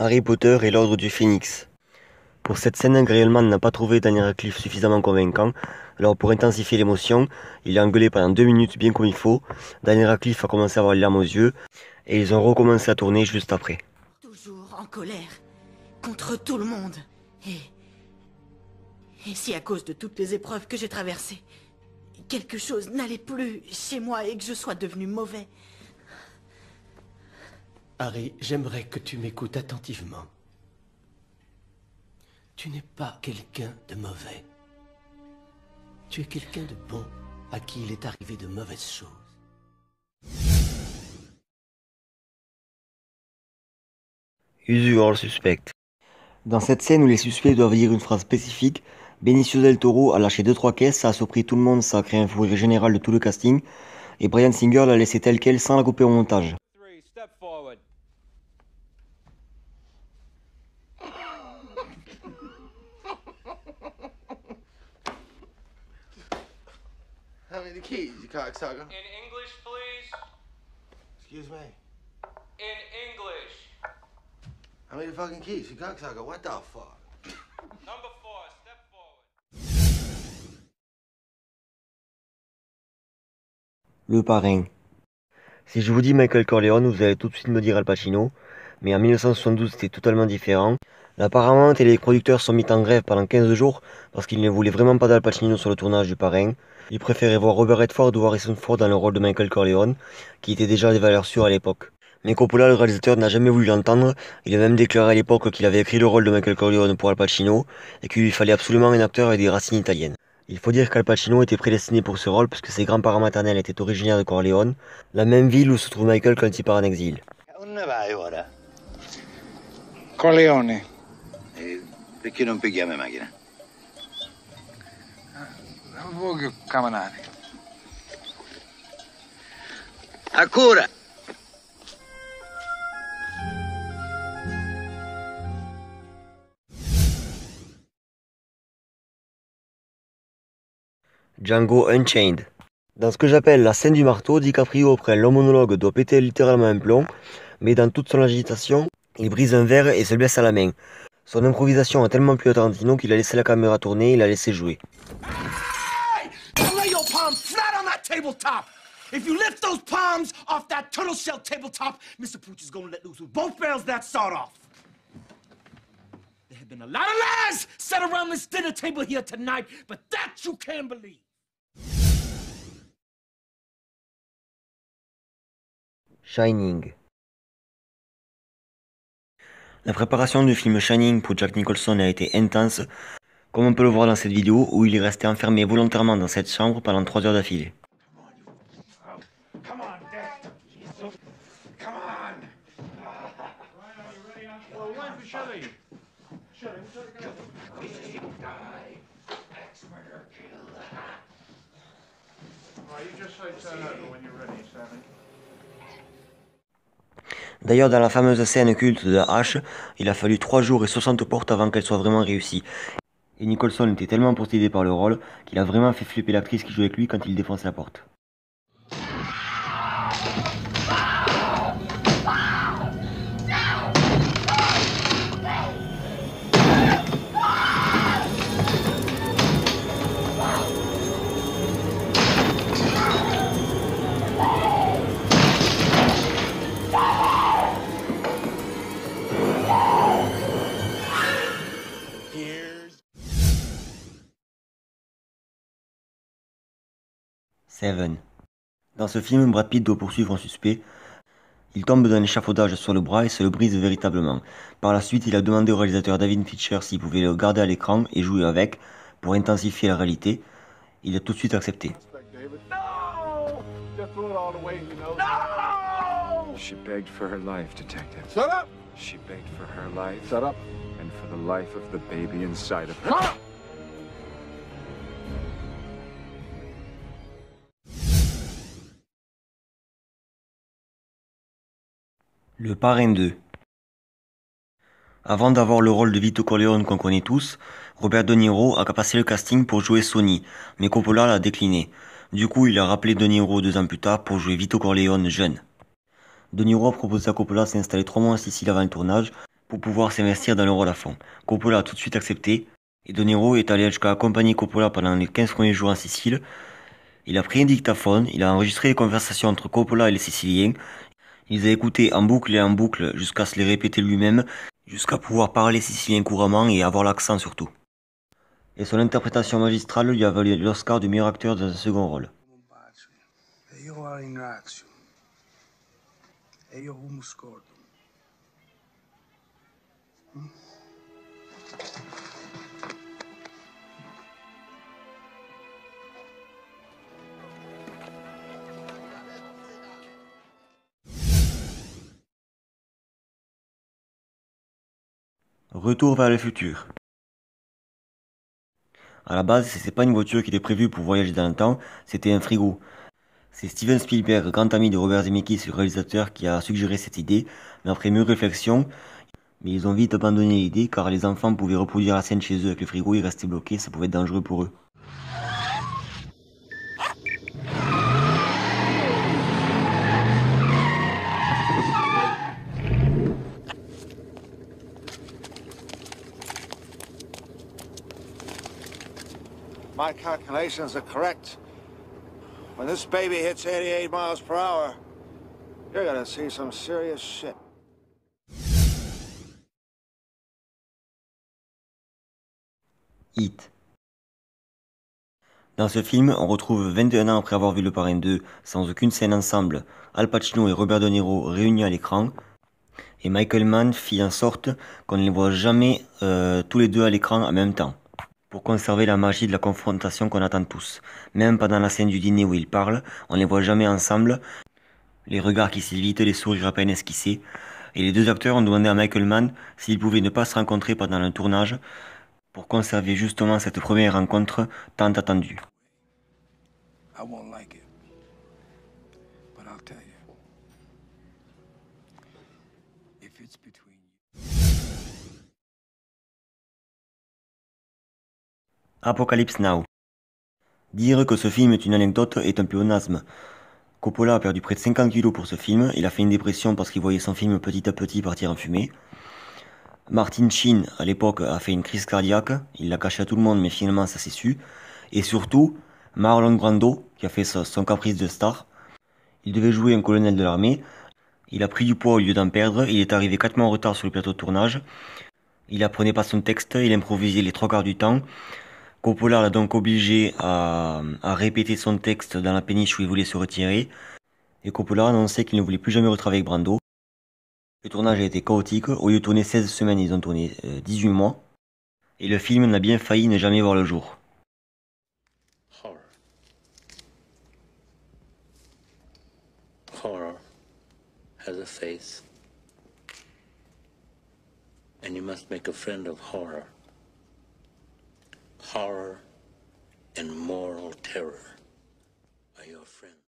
Harry Potter et l'Ordre du Phénix. Pour cette scène, Greyman n'a pas trouvé Daniel Radcliffe suffisamment convaincant, alors pour intensifier l'émotion, il a engueulé pendant 2 minutes bien comme il faut, Daniel Radcliffe a commencé à avoir les larmes aux yeux, et ils ont recommencé à tourner juste après. Toujours en colère, contre tout le monde, et si à cause de toutes les épreuves que j'ai traversées, quelque chose n'allait plus chez moi et que je sois devenu mauvais. Harry, j'aimerais que tu m'écoutes attentivement. Tu n'es pas quelqu'un de mauvais. Tu es quelqu'un de bon, à qui il est arrivé de mauvaises choses. Usual Suspect. Dans cette scène où les suspects doivent dire une phrase spécifique, Benicio Del Toro a lâché 2-3 caisses, ça a surpris tout le monde, ça a créé un fou rire général de tout le casting, et Bryan Singer l'a laissé telle quelle sans la couper au montage. How many keys, you cocksucker? In English, please. Excuse me. In English. How many fucking keys, you cocksucker? What the fuck? Number 4, step forward. Le Parrain. Si je vous dis Michael Corleone, vous allez tout de suite me dire Al Pacino, mais en 1972 c'était totalement différent. La Paramount et les producteurs sont mis en grève pendant 15 jours parce qu'ils ne voulaient vraiment pas d'Al Pacino sur le tournage du Parrain. Ils préféraient voir Robert Redford ou Harrison Ford dans le rôle de Michael Corleone, qui était déjà des valeurs sûres à l'époque. Mais Coppola, le réalisateur, n'a jamais voulu l'entendre. Il a même déclaré à l'époque qu'il avait écrit le rôle de Michael Corleone pour Al Pacino et qu'il lui fallait absolument un acteur avec des racines italiennes. Il faut dire qu'Al Pacino était prédestiné pour ce rôle puisque ses grands-parents maternels étaient originaires de Corleone, la même ville où se trouve Michael quand il part en exil. Corleone. Perché non pighiamo macchina? Voglio camminare. Ancora. Django Unchained. Dans ce que j'appelle la scène du marteau, DiCaprio, après un long monologue, doit péter littéralement un plomb, mais dans toute son agitation, il brise un verre et se blesse à la main. Son improvisation a tellement plu à Tarantino qu'il a laissé la caméra tourner et l'a laissé jouer. Shining. La préparation du film Shining pour Jack Nicholson a été intense, comme on peut le voir dans cette vidéo où il est resté enfermé volontairement dans cette chambre pendant 3 heures d'affilée. D'ailleurs, dans la fameuse scène culte de la hache, il a fallu 3 jours et 60 portes avant qu'elle soit vraiment réussie. Et Nicholson était tellement possédé par le rôle qu'il a vraiment fait flipper l'actrice qui jouait avec lui quand il défonce la porte. Seven. Dans ce film, Brad Pitt doit poursuivre un suspect. Il tombe d'un échafaudage sur le bras et se le brise véritablement. Par la suite, il a demandé au réalisateur David Fincher s'il pouvait le garder à l'écran et jouer avec pour intensifier la réalité. Il a tout de suite accepté. Le Parrain 2. Avant d'avoir le rôle de Vito Corleone qu'on connaît tous, Robert De Niro a passé le casting pour jouer Sonny, mais Coppola l'a décliné. Du coup, il a rappelé De Niro 2 ans plus tard pour jouer Vito Corleone jeune. De Niro a proposé à Coppola de s'installer 3 mois en Sicile avant le tournage, pour pouvoir s'investir dans le rôle à fond. Coppola a tout de suite accepté et De Niro est allé jusqu'à accompagner Coppola pendant les 15 premiers jours en Sicile. Il a pris un dictaphone, il a enregistré les conversations entre Coppola et les Siciliens. Il les a écoutées en boucle et en boucle jusqu'à se les répéter lui-même, jusqu'à pouvoir parler sicilien couramment et avoir l'accent surtout. Et son interprétation magistrale lui a valu l'Oscar du meilleur acteur dans un second rôle. Retour vers le futur. À la base, c'était pas une voiture qui était prévue pour voyager dans le temps, c'était un frigo. C'est Steven Spielberg, grand ami de Robert Zemeckis, le réalisateur, qui a suggéré cette idée, mais après mûre réflexion, mais ils ont vite abandonné l'idée car les enfants pouvaient reproduire la scène chez eux avec le frigo et rester bloqués, ça pouvait être dangereux pour eux. My calculations are correct. When this baby hits 88 miles per hour, you're gonna see some serious shit. Hit. Dans ce film, on retrouve 21 ans après avoir vu Le Parrain 2, sans aucune scène ensemble, Al Pacino et Robert De Niro réunis à l'écran, et Michael Mann fit en sorte qu'on ne les voit jamais tous les deux à l'écran en même temps, pour conserver la magie de la confrontation qu'on attend tous. Même pendant la scène du dîner où ils parlent, on ne les voit jamais ensemble, les regards qui s'évitent, les sourires à peine esquissés, et les deux acteurs ont demandé à Michael Mann s'ils pouvaient ne pas se rencontrer pendant le tournage, pour conserver justement cette première rencontre tant attendue. I won't like it, but I'll tell you. If it's between you... Apocalypse Now. Dire que ce film est une anecdote est un pléonasme. Coppola a perdu près de 50 kilos pour ce film, il a fait une dépression parce qu'il voyait son film petit à petit partir en fumée. Martin Sheen, à l'époque, a fait une crise cardiaque, il l'a caché à tout le monde mais finalement ça s'est su. Et surtout, Marlon Grando, qui a fait son caprice de star, il devait jouer un colonel de l'armée, il a pris du poids au lieu d'en perdre, il est arrivé 4 mois en retard sur le plateau de tournage, il apprenait pas son texte, il improvisait les 3 quarts du temps. Coppola l'a donc obligé à répéter son texte dans la péniche où il voulait se retirer, et Coppola a annoncé qu'il ne voulait plus jamais retravailler avec Brando. Le tournage a été chaotique, au lieu de tourner 16 semaines, ils ont tourné 18 mois, et le film n'a bien failli ne jamais voir le jour. Horror. Horror has a face. And you must make a friend of horror. Horror and moral terror are your friends.